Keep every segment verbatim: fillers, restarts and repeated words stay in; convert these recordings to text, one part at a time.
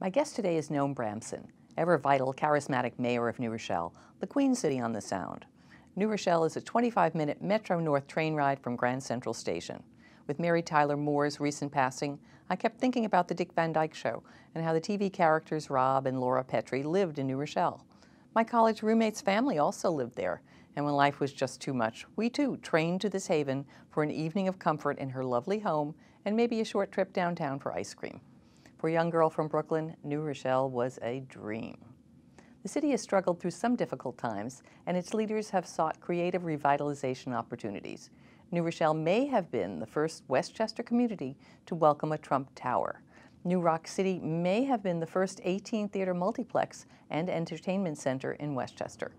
My guest today is Noam Bramson, ever-vital, charismatic mayor of New Rochelle, the Queen City on the Sound. New Rochelle is a twenty-five minute Metro North train ride from Grand Central Station. With Mary Tyler Moore's recent passing, I kept thinking about the Dick Van Dyke Show and how the T V characters Rob and Laura Petrie lived in New Rochelle. My college roommate's family also lived there, and when life was just too much, we too trained to this haven for an evening of comfort in her lovely home and maybe a short trip downtown for ice cream. For a young girl from Brooklyn, New Rochelle was a dream. The city has struggled through some difficult times, and its leaders have sought creative revitalization opportunities. New Rochelle may have been the first Westchester community to welcome a Trump Tower. New Rock City may have been the first eighteen theater multiplex and entertainment center in Westchester.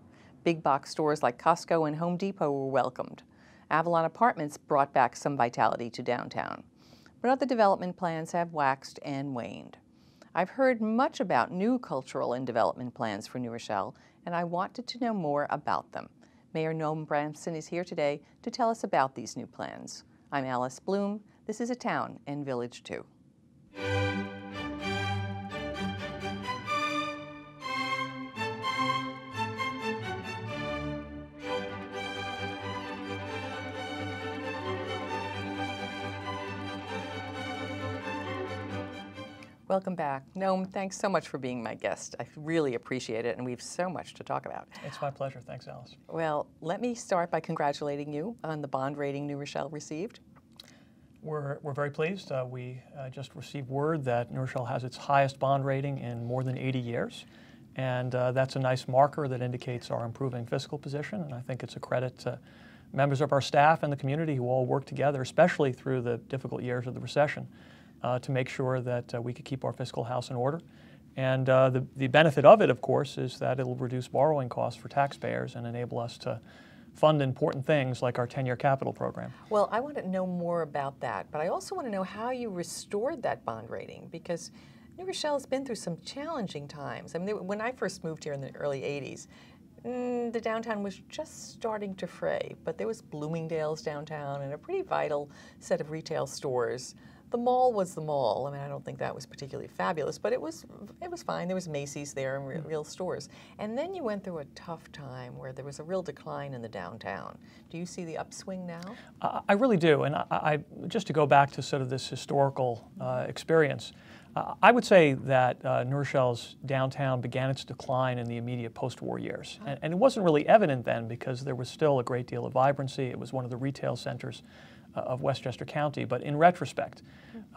Big box stores like Costco and Home Depot were welcomed. Avalon Apartments brought back some vitality to downtown. But other development plans have waxed and waned. I've heard much about new cultural and development plans for New Rochelle, and I wanted to know more about them. Mayor Noam Bramson is here today to tell us about these new plans. I'm Alice Bloom. This is A Town and Village Too. Welcome back. Noam, thanks so much for being my guest. I really appreciate it, and we have so much to talk about. It's my pleasure. Thanks, Alice. Well, let me start by congratulating you on the bond rating New Rochelle received. We're, we're very pleased. Uh, we uh, just received word that New Rochelle has its highest bond rating in more than eighty years, and uh, that's a nice marker that indicates our improving fiscal position, and I think it's a credit to members of our staff and the community who all work together, especially through the difficult years of the recession, Uh, to make sure that uh, we could keep our fiscal house in order. And uh, the, the benefit of it, of course, is that it'll reduce borrowing costs for taxpayers and enable us to fund important things like our ten year capital program. Well, I want to know more about that, but I also want to know how you restored that bond rating, because New Rochelle has been through some challenging times. I mean, when I first moved here in the early eighties, Mm, the downtown was just starting to fray, but there was Bloomingdale's downtown and a pretty vital set of retail stores. The mall was the mall. I mean, I don't think that was particularly fabulous, but it was it was fine. There was Macy's there and re real stores. And then you went through a tough time where there was a real decline in the downtown. Do you see the upswing now? Uh, I really do. And I, I, just to go back to sort of this historical uh, experience, Uh, I would say that uh, New Rochelle's downtown began its decline in the immediate post-war years. And, and it wasn't really evident then because there was still a great deal of vibrancy. It was one of the retail centers uh, of Westchester County. But in retrospect,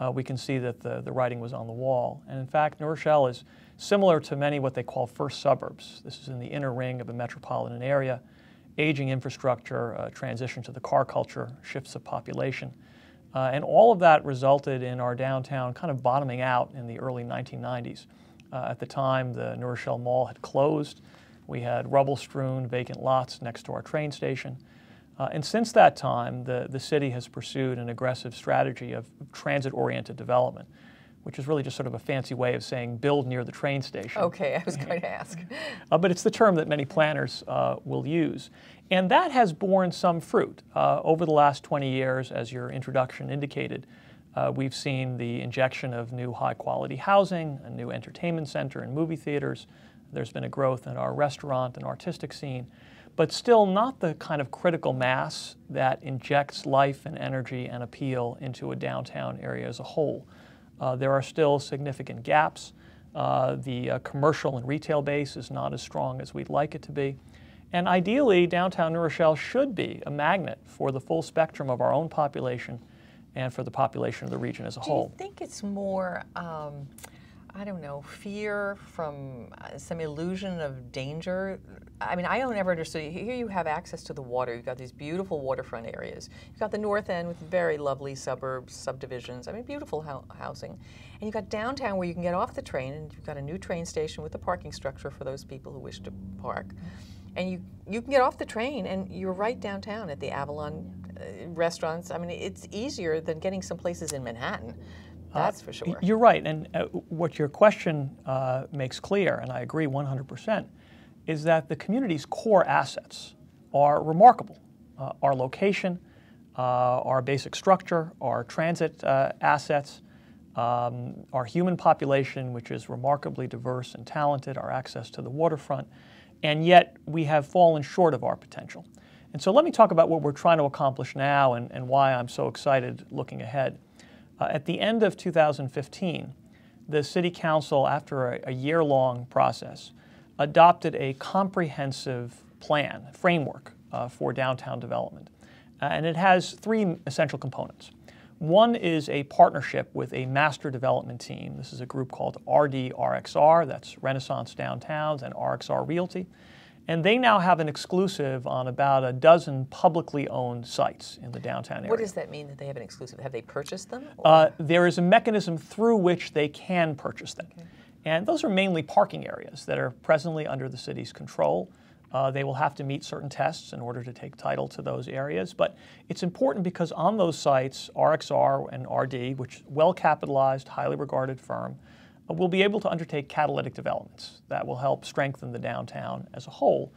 uh, we can see that the, the writing was on the wall. And in fact, New Rochelle is similar to many what they call first suburbs. This is in the inner ring of a metropolitan area. Aging infrastructure, uh, transition to the car culture, shifts of population. Uh, and all of that resulted in our downtown kind of bottoming out in the early nineteen nineties. Uh, at the time, the New Rochelle Mall had closed. We had rubble-strewn vacant lots next to our train station. Uh, and since that time, the, the city has pursued an aggressive strategy of transit-oriented development, which is really just sort of a fancy way of saying build near the train station. Okay, I was going to ask. uh, but it's the term that many planners uh, will use. And that has borne some fruit. Uh, over the last twenty years, as your introduction indicated, uh, we've seen the injection of new high-quality housing, a new entertainment center and movie theaters. There's been a growth in our restaurant and artistic scene, but still not the kind of critical mass that injects life and energy and appeal into a downtown area as a whole. Uh, there are still significant gaps. Uh, the uh, commercial and retail base is not as strong as we'd like it to be. And ideally, downtown New Rochelle should be a magnet for the full spectrum of our own population and for the population of the region as a whole. Do you think it's more, um, I don't know, fear from uh, some illusion of danger? I mean, I don't ever understand. Here you have access to the water. You've got these beautiful waterfront areas. You've got the north end with very lovely suburbs, subdivisions. I mean, beautiful ho housing. And you've got downtown where you can get off the train, and you've got a new train station with a parking structure for those people who wish to park. And you, you can get off the train and you're right downtown at the Avalon uh, restaurants. I mean, it's easier than getting some places in Manhattan, that's uh, for sure. You're right, and uh, what your question uh, makes clear, and I agree one hundred percent, is that the community's core assets are remarkable. Uh, our location, uh, our basic structure, our transit uh, assets, Um, our human population, which is remarkably diverse and talented, our access to the waterfront, and yet we have fallen short of our potential. And so let me talk about what we're trying to accomplish now and, and why I'm so excited looking ahead. Uh, at the end of two thousand fifteen, the City Council, after a, a year-long process, adopted a comprehensive plan, framework, uh, for downtown development. Uh, and it has three essential components. One is a partnership with a master development team. This is a group called R D R X R, that's Renaissance Downtowns and R X R Realty. And they now have an exclusive on about a dozen publicly owned sites in the downtown area. What does that mean that they have an exclusive? Have they purchased them? Uh, there is a mechanism through which they can purchase them. Okay. And those are mainly parking areas that are presently under the city's control. Uh, they will have to meet certain tests in order to take title to those areas. But it's important because on those sites, R X R and R D, which is well-capitalized, highly regarded firm, uh, will be able to undertake catalytic developments that will help strengthen the downtown as a whole.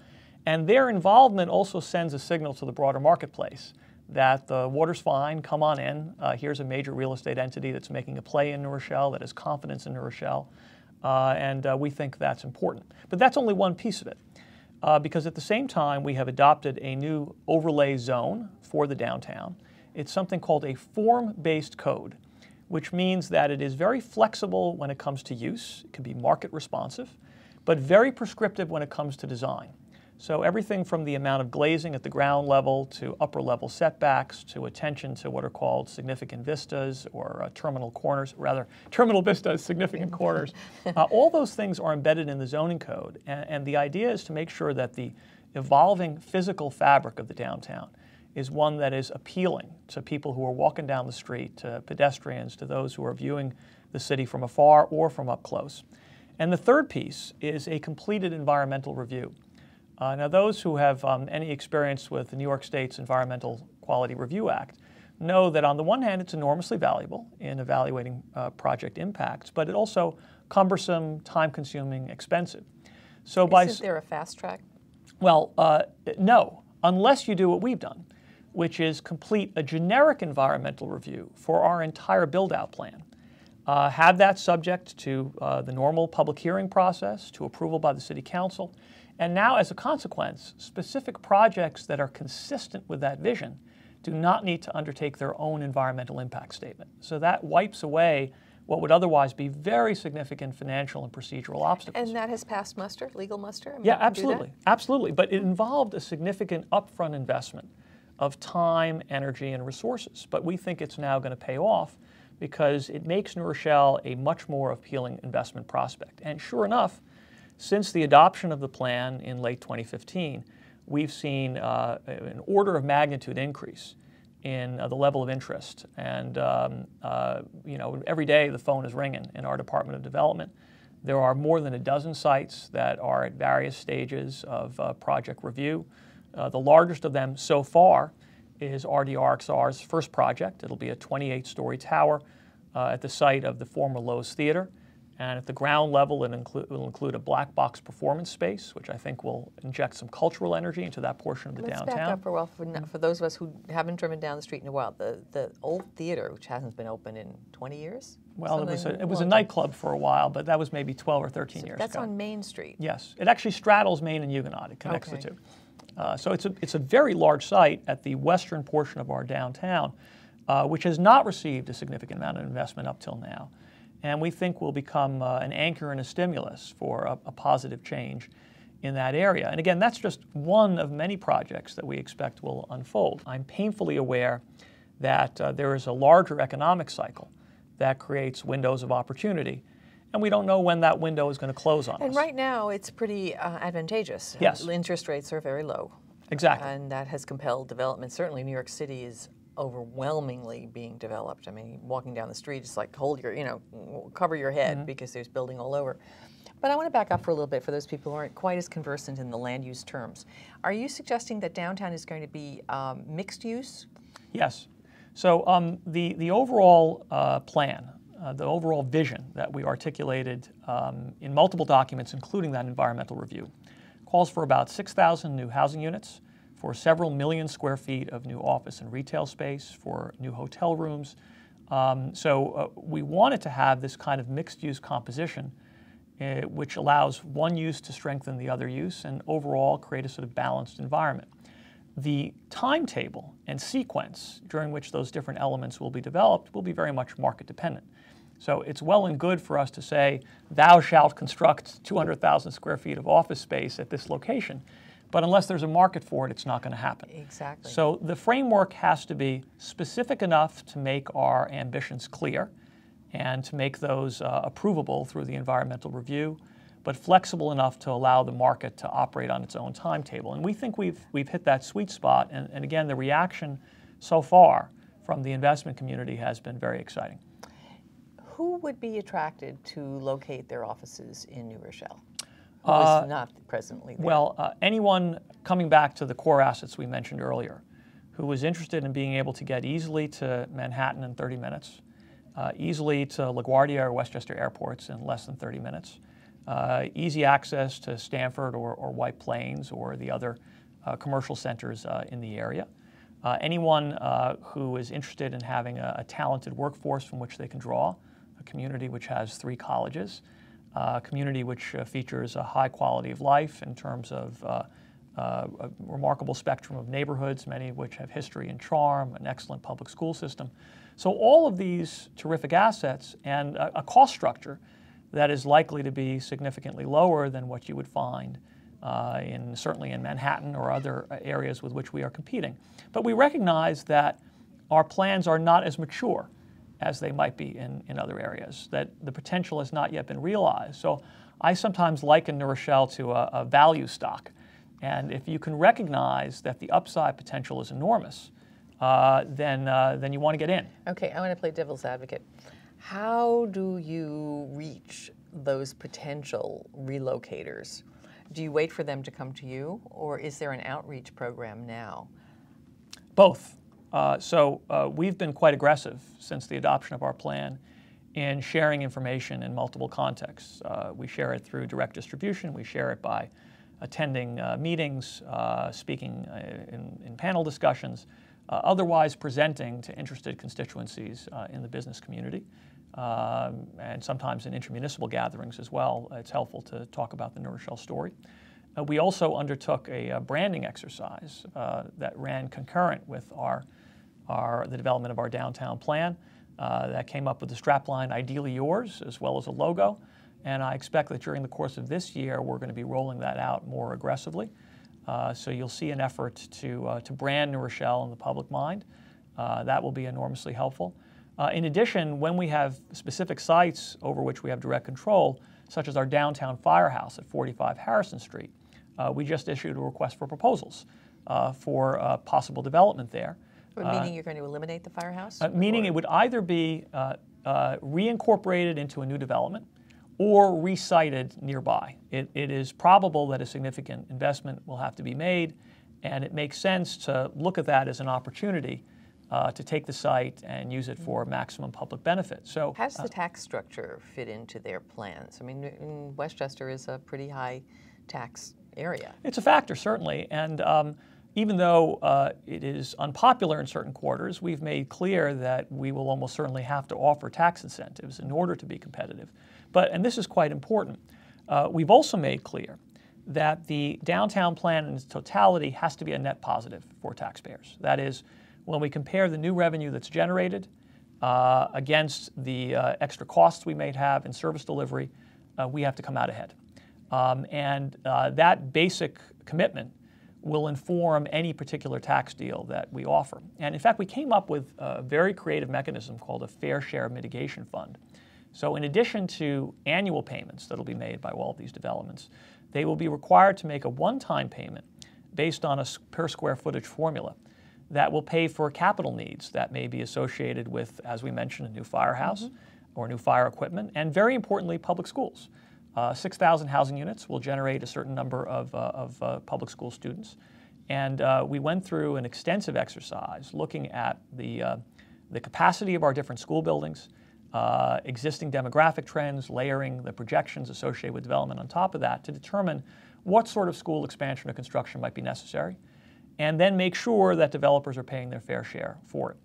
And their involvement also sends a signal to the broader marketplace that the water's fine, come on in. Uh, here's a major real estate entity that's making a play in New Rochelle, that has confidence in New Rochelle. Uh, and uh, we think that's important. But that's only one piece of it. Uh, because at the same time, we have adopted a new overlay zone for the downtown. It's something called a form-based code, which means that it is very flexible when it comes to use. It can be market responsive, but very prescriptive when it comes to design. So everything from the amount of glazing at the ground level to upper level setbacks to attention to what are called significant vistas or uh, terminal corners, rather terminal vistas, significant corners. Uh, all those things are embedded in the zoning code. And, and the idea is to make sure that the evolving physical fabric of the downtown is one that is appealing to people who are walking down the street, to pedestrians, to those who are viewing the city from afar or from up close. And the third piece is a completed environmental review. Uh, now, those who have um, any experience with the New York State's Environmental Quality Review Act know that on the one hand, it's enormously valuable in evaluating uh, project impacts, but it also cumbersome, time-consuming, expensive. So, Isn't by is there a fast track? Well, uh, no, unless you do what we've done, which is complete a generic environmental review for our entire build-out plan. Uh, have that subject to uh, the normal public hearing process, to approval by the City Council. And now, as a consequence, specific projects that are consistent with that vision do not need to undertake their own environmental impact statement. So that wipes away what would otherwise be very significant financial and procedural obstacles. And that has passed muster, legal muster? I mean, yeah, absolutely, absolutely. But it involved a significant upfront investment of time, energy, and resources. But we think it's now going to pay off because it makes New Rochelle a much more appealing investment prospect. And sure enough, since the adoption of the plan in late twenty fifteen, we've seen uh, an order of magnitude increase in uh, the level of interest. And um, uh, you know, every day the phone is ringing in our Department of Development. There are more than a dozen sites that are at various stages of uh, project review. Uh, the largest of them so far is R D R X R's first project. It'll be a twenty-eight story tower uh, at the site of the former Lowe's Theater. And at the ground level, it inclu- will include a black box performance space, which I think will inject some cultural energy into that portion of the Let's downtown. Let's back up for a while. For, for those of us who haven't driven down the street in a while, the, the old theater, which hasn't been open in twenty years? Well, it was, a, it was a nightclub for a while, but that was maybe twelve or thirteen so years that's ago. That's on Main Street? Yes. It actually straddles Main and Huguenot. It connects okay. the two. Uh, so it's a, it's a very large site at the western portion of our downtown, uh, which has not received a significant amount of investment up till now. And we think will become uh, an anchor and a stimulus for a, a positive change in that area. And again, that's just one of many projects that we expect will unfold. I'm painfully aware that uh, there is a larger economic cycle that creates windows of opportunity, and we don't know when that window is going to close on and us. And right now, it's pretty uh, advantageous. Yes. Interest rates are very low. Exactly. And that has compelled development. Certainly, New York City is overwhelmingly being developed. I mean, walking down the street, it's like hold your, you know, cover your head mm-hmm. because there's building all over. But I want to back up for a little bit for those people who aren't quite as conversant in the land use terms. Are you suggesting that downtown is going to be um, mixed use? Yes. So um, the, the overall uh, plan, uh, the overall vision that we articulated um, in multiple documents, including that environmental review, calls for about six thousand new housing units, for several million square feet of new office and retail space, for new hotel rooms, Um, so uh, we wanted to have this kind of mixed-use composition, uh, which allows one use to strengthen the other use and overall create a sort of balanced environment. The timetable and sequence during which those different elements will be developed will be very much market-dependent. So it's well and good for us to say, thou shalt construct two hundred thousand square feet of office space at this location, but unless there's a market for it, it's not going to happen. Exactly. So the framework has to be specific enough to make our ambitions clear and to make those uh, approvable through the environmental review, but flexible enough to allow the market to operate on its own timetable. And we think we've, we've hit that sweet spot. And, and again, the reaction so far from the investment community has been very exciting. Who would be attracted to locate their offices in New Rochelle? Who uh, is not presently there? Well, uh, anyone coming back to the core assets we mentioned earlier, who was interested in being able to get easily to Manhattan in thirty minutes, uh, easily to LaGuardia or Westchester airports in less than thirty minutes, uh, easy access to Stamford or, or White Plains or the other uh, commercial centers uh, in the area. Uh, anyone uh, who is interested in having a, a talented workforce from which they can draw, a community which has three colleges, a community which uh, features a high quality of life in terms of uh, uh, a remarkable spectrum of neighborhoods, many of which have history and charm, an excellent public school system. So all of these terrific assets and a, a cost structure that is likely to be significantly lower than what you would find uh, in certainly in Manhattan or other areas with which we are competing. But we recognize that our plans are not as mature as they might be in, in other areas, that the potential has not yet been realized. So I sometimes liken New Rochelle to a, a value stock. And if you can recognize that the upside potential is enormous, uh, then, uh, then you want to get in. Okay, I want to play devil's advocate. How do you reach those potential relocators? Do you wait for them to come to you, or is there an outreach program now? Both. Uh, so uh, we've been quite aggressive since the adoption of our plan in sharing information in multiple contexts. Uh, we share it through direct distribution. We share it by attending uh, meetings, uh, speaking uh, in, in panel discussions, uh, otherwise presenting to interested constituencies uh, in the business community, um, and sometimes in intermunicipal gatherings as well. It's helpful to talk about the New Rochelle story. Uh, we also undertook a, a branding exercise uh, that ran concurrent with our, our, the development of our downtown plan. Uh, that came up with the strapline, "Ideally Yours," as well as a logo. And I expect that during the course of this year, we're going to be rolling that out more aggressively. Uh, so you'll see an effort to, uh, to brand New Rochelle in the public mind. Uh, that will be enormously helpful. Uh, in addition, when we have specific sites over which we have direct control, such as our downtown firehouse at forty-five Harrison Street, Uh, we just issued a request for proposals uh, for uh, possible development there. Uh, meaning you're going to eliminate the firehouse? Uh, meaning it would either be uh, uh, reincorporated into a new development or resited nearby. It, it is probable that a significant investment will have to be made, and it makes sense to look at that as an opportunity uh, to take the site and use it for maximum public benefit. So, how does the uh, tax structure fit into their plans? I mean, Westchester is a pretty high tax area. It's a factor, certainly, and um, even though uh, it is unpopular in certain quarters, we've made clear that we will almost certainly have to offer tax incentives in order to be competitive. But, and this is quite important, uh, we've also made clear that the downtown plan in its totality has to be a net positive for taxpayers. That is, when we compare the new revenue that's generated uh, against the uh, extra costs we may have in service delivery, uh, we have to come out ahead. Um, and uh, that basic commitment will inform any particular tax deal that we offer. And in fact, we came up with a very creative mechanism called a Fair Share Mitigation Fund. So in addition to annual payments that will be made by all of these developments, they will be required to make a one-time payment based on a per square footage formula that will pay for capital needs that may be associated with, as we mentioned, a new firehouse mm-hmm. or new fire equipment, and very importantly, public schools. Uh, six thousand housing units will generate a certain number of, uh, of uh, public school students. And uh, we went through an extensive exercise looking at the, uh, the capacity of our different school buildings, uh, existing demographic trends, layering the projections associated with development on top of that to determine what sort of school expansion or construction might be necessary, and then make sure that developers are paying their fair share for it.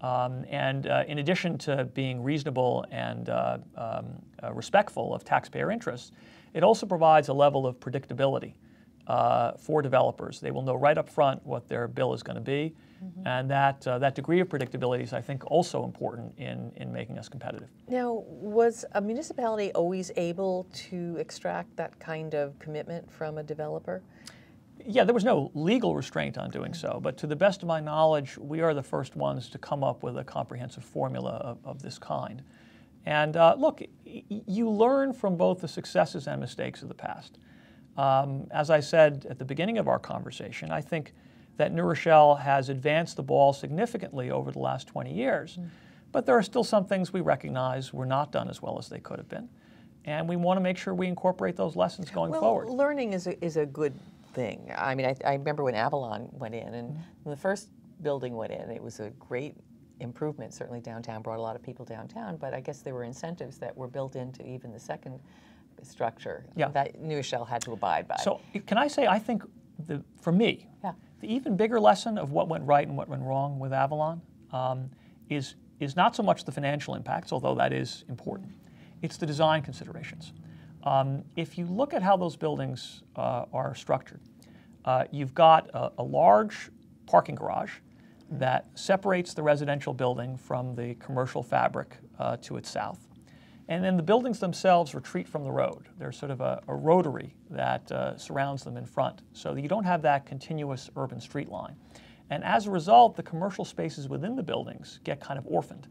Um, and uh, in addition to being reasonable and uh, um, uh, respectful of taxpayer interests, it also provides a level of predictability uh, for developers. They will know right up front what their bill is going to be, mm-hmm. and that, uh, that degree of predictability is, I think, also important in, in making us competitive. Now, was a municipality always able to extract that kind of commitment from a developer? Yeah, there was no legal restraint on doing so, but to the best of my knowledge, we are the first ones to come up with a comprehensive formula of, of this kind. And uh, look, y you learn from both the successes and mistakes of the past. Um, as I said at the beginning of our conversation, I think that New Rochelle has advanced the ball significantly over the last twenty years, mm. but there are still some things we recognize were not done as well as they could have been. And we want to make sure we incorporate those lessons going well, forward. Learning is a, is a good thing. I mean, I, I remember when Avalon went in, and mm-hmm. when the first building went in, it was a great improvement, certainly downtown, brought a lot of people downtown, but I guess there were incentives that were built into even the second structure yeah. that New Rochelle had to abide by. So can I say, I think, the, for me, yeah. the even bigger lesson of what went right and what went wrong with Avalon um, is, is not so much the financial impacts, although that is important. It's the design considerations. Um, if you look at how those buildings uh, are structured, uh, you've got a, a large parking garage that separates the residential building from the commercial fabric uh, to its south. And then the buildings themselves retreat from the road. There's sort of a, a rotary that uh, surrounds them in front, so that you don't have that continuous urban street line. And as a result, the commercial spaces within the buildings get kind of orphaned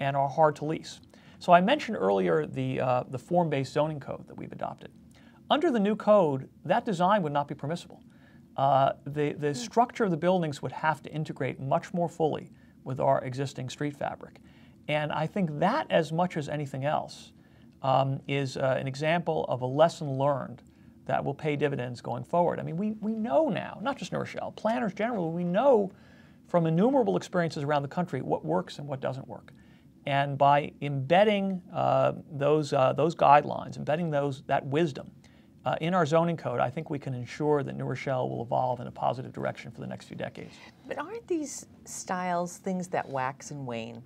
and are hard to lease. So I mentioned earlier the, uh, the form-based zoning code that we've adopted. Under the new code, that design would not be permissible. Uh, the, the structure of the buildings would have to integrate much more fully with our existing street fabric. And I think that, as much as anything else, um, is uh, an example of a lesson learned that will pay dividends going forward. I mean, we, we know now, not just New Rochelle, planners generally, we know from innumerable experiences around the country what works and what doesn't work. And by embedding uh, those, uh, those guidelines, embedding those, that wisdom uh, in our zoning code, I think we can ensure that New Rochelle will evolve in a positive direction for the next few decades. But aren't these styles things that wax and wane?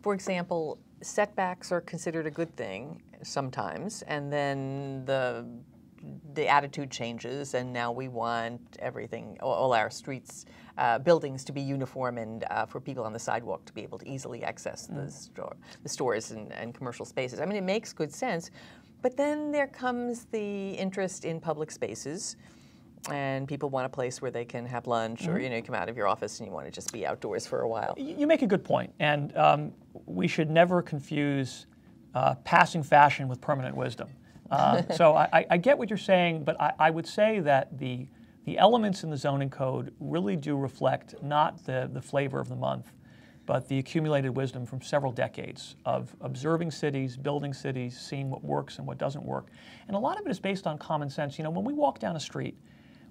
For example, setbacks are considered a good thing sometimes, and then the, the attitude changes, and now we want everything, all our streets, Uh, buildings to be uniform and uh, for people on the sidewalk to be able to easily access mm. the, store, the stores and, and commercial spaces. I mean, it makes good sense, but then there comes the interest in public spaces, and people want a place where they can have lunch mm. or, you know, you come out of your office and you want to just be outdoors for a while. You make a good point, and um, we should never confuse uh, passing fashion with permanent wisdom. Uh, so I, I get what you're saying, but I, I would say that the The elements in the zoning code really do reflect not the, the flavor of the month, but the accumulated wisdom from several decades of observing cities, building cities, seeing what works and what doesn't work. And a lot of it is based on common sense. You know, when we walk down a street,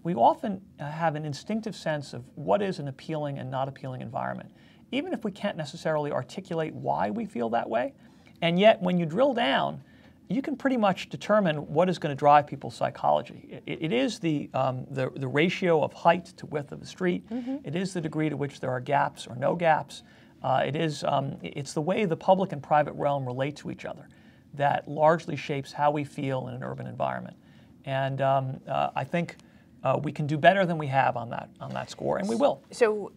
we often have an instinctive sense of what is an appealing and not appealing environment, even if we can't necessarily articulate why we feel that way. And yet, when you drill down, you can pretty much determine what is going to drive people's psychology. It, it is the, um, the, the ratio of height to width of the street. Mm-hmm. It is the degree to which there are gaps or no gaps. Uh, it is, um, it's the way the public and private realm relate to each other that largely shapes how we feel in an urban environment. And um, uh, I think uh, we can do better than we have on that, on that score, and we will. So,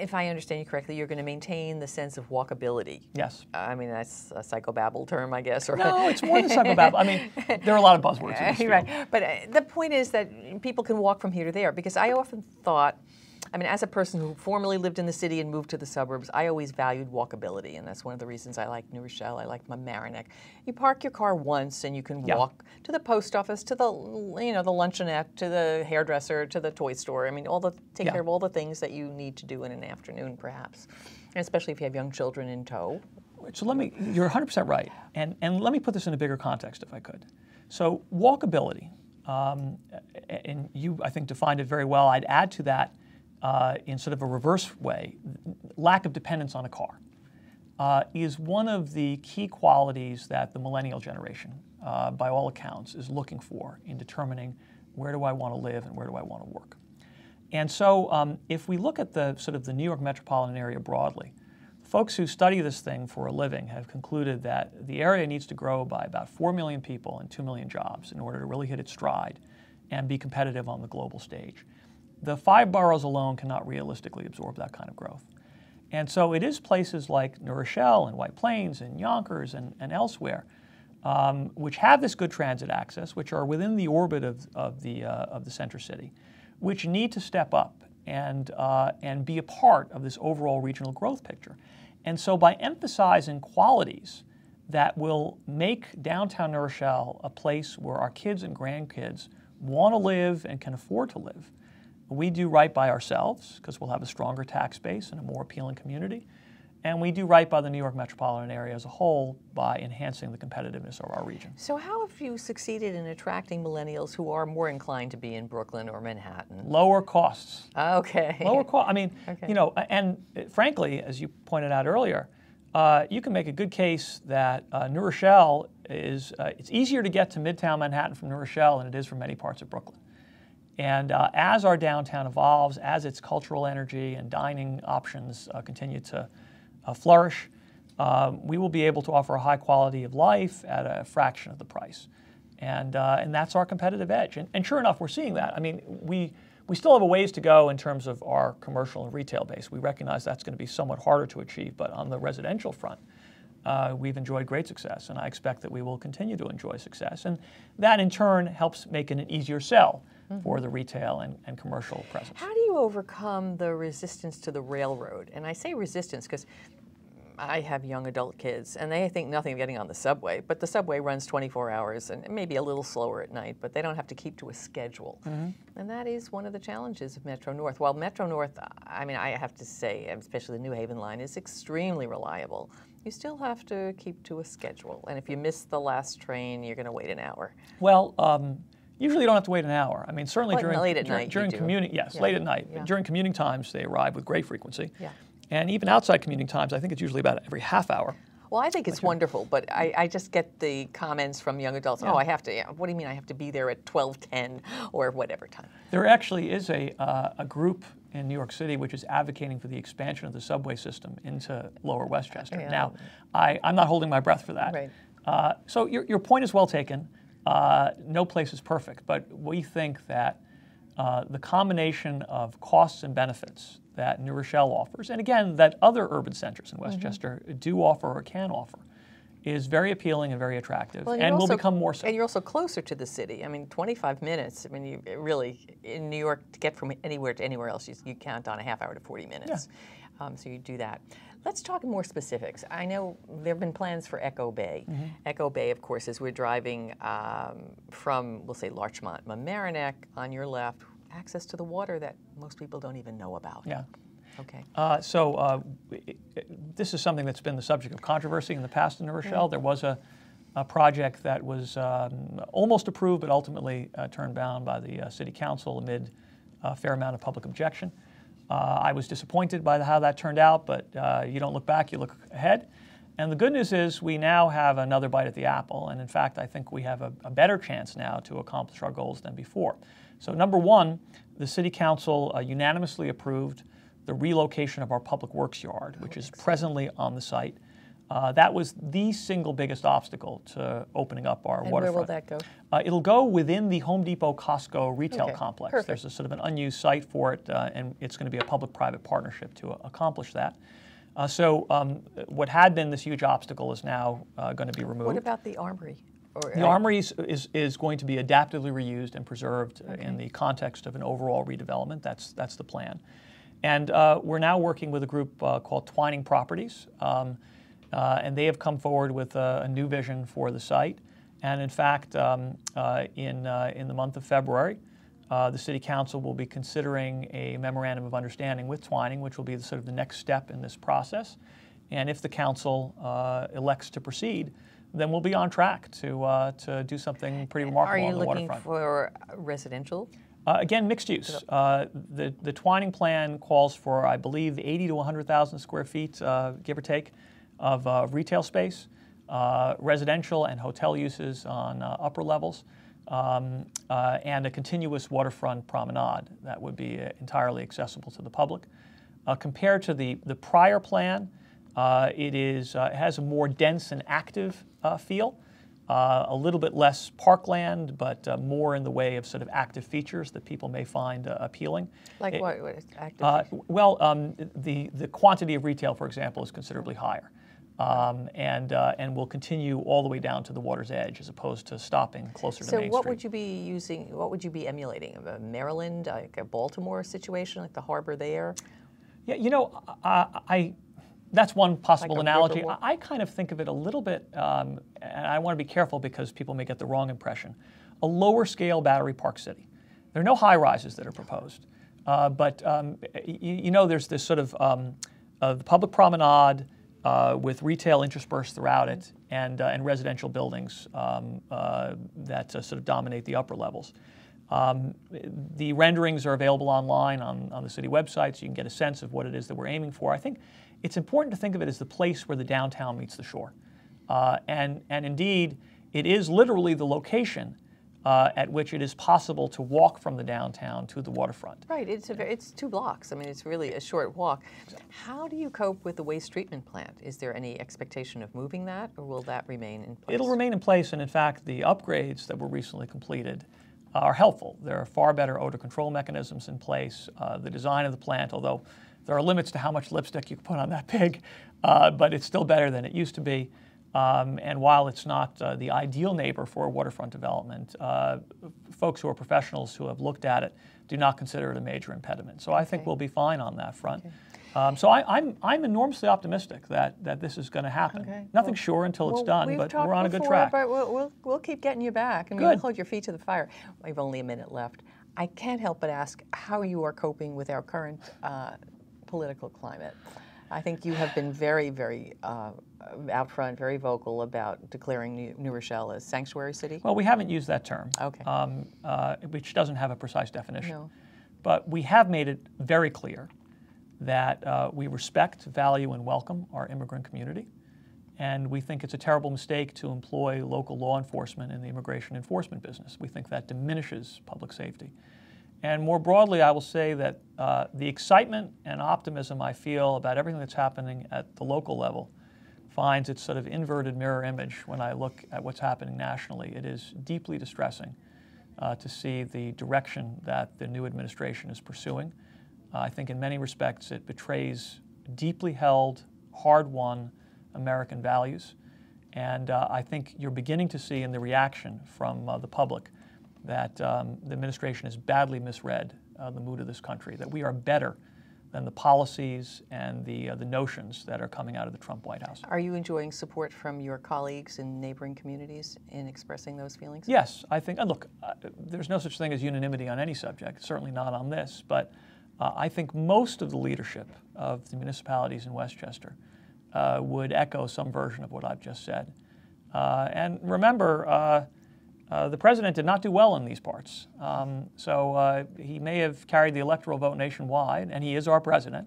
if I understand you correctly, you're going to maintain the sense of walkability. Yes. Uh, I mean, that's a psychobabble term, I guess. Or no, it's more than psychobabble. I mean, there are a lot of buzzwords in this field. Right. But uh, the point is that people can walk from here to there, because I often thought, I mean, as a person who formerly lived in the city and moved to the suburbs, I always valued walkability, and that's one of the reasons I like New Rochelle. I like Mamaroneck. You park your car once, and you can yeah. walk to the post office, to the you know the luncheonette, to the hairdresser, to the toy store. I mean, all the take yeah. care of all the things that you need to do in an afternoon, perhaps, and especially if you have young children in tow. So let me, you're one hundred percent right, and and let me put this in a bigger context, if I could. So walkability, um, and you I think defined it very well. I'd add to that, Uh, in sort of a reverse way, lack of dependence on a car uh, is one of the key qualities that the millennial generation, uh, by all accounts, is looking for in determining where do I want to live and where do I want to work. And so um, if we look at the sort of the New York metropolitan area broadly, folks who study this thing for a living have concluded that the area needs to grow by about four million people and two million jobs in order to really hit its stride and be competitive on the global stage. The five boroughs alone cannot realistically absorb that kind of growth. And so it is places like New Rochelle and White Plains and Yonkers and, and elsewhere, um, which have this good transit access, which are within the orbit of, of, the, uh, of the center city, which need to step up and, uh, and be a part of this overall regional growth picture. And so by emphasizing qualities that will make downtown New Rochelle a place where our kids and grandkids want to live and can afford to live, we do right by ourselves, because we'll have a stronger tax base and a more appealing community. And we do right by the New York metropolitan area as a whole by enhancing the competitiveness of our region. So how have you succeeded in attracting millennials who are more inclined to be in Brooklyn or Manhattan? Lower costs. Okay. Lower cost. I mean, okay. you know, and frankly, as you pointed out earlier, uh, you can make a good case that uh, New Rochelle is, uh, it's easier to get to Midtown Manhattan from New Rochelle than it is from many parts of Brooklyn. And uh, as our downtown evolves, as its cultural energy and dining options uh, continue to uh, flourish, um, we will be able to offer a high quality of life at a fraction of the price. And, uh, and that's our competitive edge. And, and sure enough, we're seeing that. I mean, we, we still have a ways to go in terms of our commercial and retail base. We recognize that's going to be somewhat harder to achieve, but on the residential front, Uh, we've enjoyed great success, and I expect that we will continue to enjoy success. And that, in turn, helps make it an easier sell mm-hmm. for the retail and, and commercial presence. How do you overcome the resistance to the railroad? And I say resistance because I have young adult kids, and they think nothing of getting on the subway, but the subway runs twenty-four hours, and maybe a little slower at night, but they don't have to keep to a schedule. Mm-hmm. And that is one of the challenges of Metro North. While Metro North, I mean, I have to say, especially the New Haven line, is extremely reliable. You still have to keep to a schedule, and if you miss the last train, you're going to wait an hour. Well, um, usually you don't have to wait an hour. I mean, certainly well, during late at during, night during commuting, yes, yeah. late at night. Yeah. During commuting times, they arrive with great frequency, yeah. and even outside commuting times, I think it's usually about every half hour. Well, I think it's Later. wonderful, but I, I just get the comments from young adults, yeah. oh, I have to, yeah, what do you mean I have to be there at twelve ten or whatever time? There actually is a, uh, a group in New York City which is advocating for the expansion of the subway system into Lower Westchester. Yeah. Now, I, I'm not holding my breath for that. Right. Uh, so your, your point is well taken. Uh, no place is perfect, but we think that uh, the combination of costs and benefits that New Rochelle offers, and again, that other urban centers in Westchester mm-hmm. do offer or can offer, is very appealing and very attractive, well, and, and also, will become more so. And you're also closer to the city. I mean, twenty-five minutes, I mean, you really, in New York, to get from anywhere to anywhere else, you, you count on a half hour to forty minutes. Yeah. Um, so you do that. Let's talk more specifics. I know there have been plans for Echo Bay. Mm-hmm. Echo Bay, of course, as we're driving um, from, we'll say, Larchmont, Mamaroneck on your left, access to the water that most people don't even know about. Yeah. Okay. Uh, so uh, it, it, this is something that's been the subject of controversy in the past in New Rochelle. Yeah. There was a, a project that was um, almost approved, but ultimately uh, turned down by the uh, City Council amid a fair amount of public objection. Uh, I was disappointed by the, how that turned out, but uh, you don't look back, you look ahead. And the good news is we now have another bite at the apple, and in fact, I think we have a, a better chance now to accomplish our goals than before. So number one, the City Council uh, unanimously approved the relocation of our Public Works Yard, which is presently on the site. Uh, that was the single biggest obstacle to opening up our waterfront. And where will that go? Uh, it'll go within the Home Depot Costco retail okay, complex. Perfect. There's a sort of an unused site for it, uh, and it's going to be a public-private partnership to uh, accomplish that. Uh, so um, what had been this huge obstacle is now uh, going to be removed. What about the armory? Or, the uh, armory is, is, is going to be adaptively reused and preserved okay. in the context of an overall redevelopment. That's, that's the plan. And uh, we're now working with a group uh, called Twining Properties, um, uh, and they have come forward with a, a new vision for the site. And in fact, um, uh, in, uh, in the month of February, Uh, the City Council will be considering a memorandum of understanding with Twining, which will be the, sort of the next step in this process. And if the Council uh, elects to proceed, then we'll be on track to, uh, to do something pretty remarkable on the waterfront. Are you looking for residential? Uh, again, mixed use. Uh, the, the Twining plan calls for, I believe, eighty to one hundred thousand square feet, uh, give or take, of uh, retail space, uh, residential and hotel uses on uh, upper levels. Um, uh, and a continuous waterfront promenade that would be uh, entirely accessible to the public. Uh, compared to the, the prior plan, Uh, it is, uh, has a more dense and active uh, feel, uh, a little bit less parkland, but uh, more in the way of sort of active features that people may find uh, appealing. Like it, what, what is active? Uh, well, um, the, the quantity of retail, for example, is considerably higher. Um, and, uh, and will continue all the way down to the water's edge as opposed to stopping closer so to Main Street. So what would you be using, what would you be emulating? A Maryland, like a Baltimore situation, like the harbor there? Yeah, you know, I, I that's one possible like analogy. I, I kind of think of it a little bit, um, and I want to be careful because people may get the wrong impression, a lower scale Battery Park City. There are no high rises that are proposed, uh, but um, you, you know there's this sort of um, uh, the public promenade, Uh, with retail interspersed throughout it and, uh, and residential buildings um, uh, that uh, sort of dominate the upper levels. Um, the renderings are available online on, on the city website, so you can get a sense of what it is that we're aiming for. I think it's important to think of it as the place where the downtown meets the shore. Uh, and, and indeed, it is literally the location Uh, at which it is possible to walk from the downtown to the waterfront. Right, it's, a, it's two blocks. I mean, it's really a short walk. How do you cope with the waste treatment plant? Is there any expectation of moving that, or will that remain in place? It'll remain in place, and in fact, the upgrades that were recently completed uh, are helpful. There are far better odor control mechanisms in place. Uh, the design of the plant, although there are limits to how much lipstick you can put on that pig, uh, but it's still better than it used to be. Um, and while it's not uh, the ideal neighbor for waterfront development, uh, folks who are professionals who have looked at it do not consider it a major impediment. So I think okay. we'll be fine on that front. Okay. Um, so I, I'm, I'm enormously optimistic that, that this is going to happen. Okay. Nothing's well, sure until it's well, done, but we're on a good track. But we'll, we'll, we'll keep getting you back, and we'll hold your feet to the fire. We've only a minute left. I can't help but ask how you are coping with our current uh, political climate. I think you have been very, very uh, out front, very vocal about declaring New, New Rochelle as sanctuary city. Well, we haven't used that term, okay. um, uh, which doesn't have a precise definition. No. But we have made it very clear that uh, we respect, value, and welcome our immigrant community. And we think it's a terrible mistake to employ local law enforcement in the immigration enforcement business. We think that diminishes public safety. And more broadly, I will say that uh, the excitement and optimism I feel about everything that's happening at the local level finds its sort of inverted mirror image when I look at what's happening nationally. It is deeply distressing uh, to see the direction that the new administration is pursuing. Uh, I think in many respects it betrays deeply held, hard-won American values. And uh, I think you're beginning to see in the reaction from uh, the public that um, the administration has badly misread uh, the mood of this country, that we are better than the policies and the, uh, the notions that are coming out of the Trump White House. Are you enjoying support from your colleagues in neighboring communities in expressing those feelings? Yes, I think, and look, uh, there's no such thing as unanimity on any subject, certainly not on this, but uh, I think most of the leadership of the municipalities in Westchester uh, would echo some version of what I've just said. Uh, and remember, uh, Uh, the president did not do well in these parts, um, so uh, he may have carried the electoral vote nationwide, and he is our president,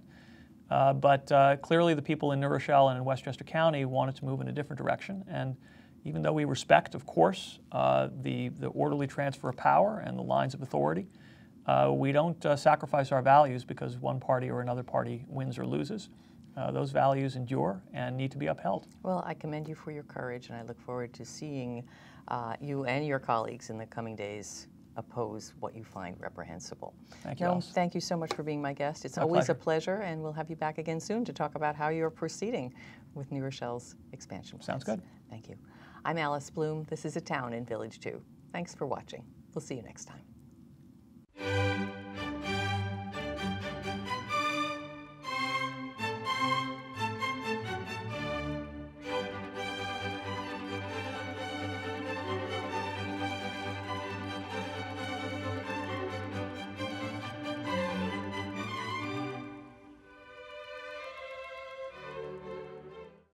uh, but uh, clearly the people in New Rochelle and in Westchester County wanted to move in a different direction, and even though we respect, of course, uh, the, the orderly transfer of power and the lines of authority, uh, we don't uh, sacrifice our values because one party or another party wins or loses. Uh, those values endure and need to be upheld. Well, I commend you for your courage, and I look forward to seeing uh, you and your colleagues in the coming days oppose what you find reprehensible. Thank you, Noam, thank you so much for being my guest. It's my always pleasure. a pleasure, and we'll have you back again soon to talk about how you're proceeding with New Rochelle's expansion plans. Sounds good. Thank you. I'm Alice Bloom. This is A Town in Village two. Thanks for watching. We'll see you next time.